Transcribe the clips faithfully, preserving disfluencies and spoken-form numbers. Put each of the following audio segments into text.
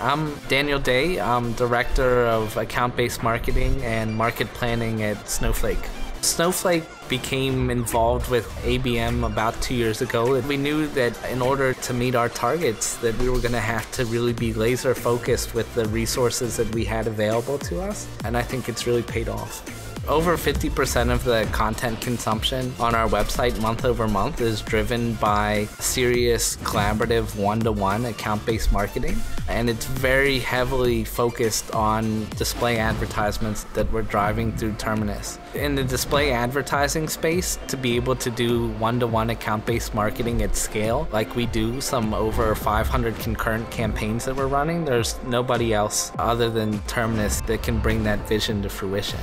I'm Daniel Day. I'm Director of Account-Based Marketing and Market Planning at Snowflake. Snowflake became involved with A B M about two years ago. We knew that in order to meet our targets that we were going to have to really be laser focused with the resources that we had available to us, and I think it's really paid off. Over fifty percent of the content consumption on our website month over month is driven by serious, collaborative, one-to-one account-based marketing. And it's very heavily focused on display advertisements that we're driving through Terminus. In the display advertising space, to be able to do one-to-one account-based marketing at scale, like we do, some over five hundred concurrent campaigns that we're running, there's nobody else other than Terminus that can bring that vision to fruition.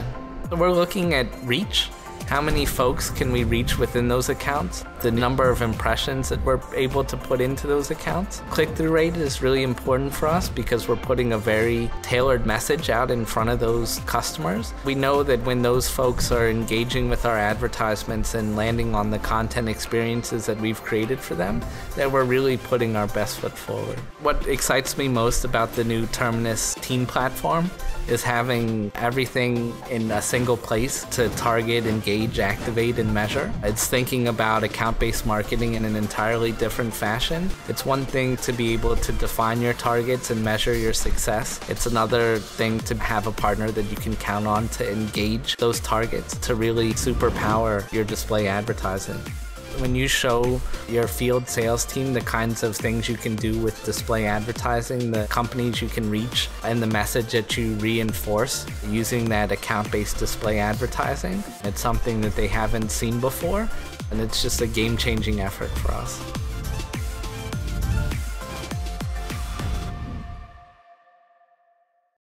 We're looking at reach. How many folks can we reach within those accounts? The number of impressions that we're able to put into those accounts. Click-through rate is really important for us because we're putting a very tailored message out in front of those customers. We know that when those folks are engaging with our advertisements and landing on the content experiences that we've created for them, that we're really putting our best foot forward. What excites me most about the new Terminus team platform is having everything in a single place to target, engage, activate, and measure. It's thinking about account-based marketing in an entirely different fashion. It's one thing to be able to define your targets and measure your success. It's another thing to have a partner that you can count on to engage those targets, to really superpower your display advertising. When you show your field sales team the kinds of things you can do with display advertising, the companies you can reach, and the message that you reinforce using that account-based display advertising, it's something that they haven't seen before, and it's just a game-changing effort for us.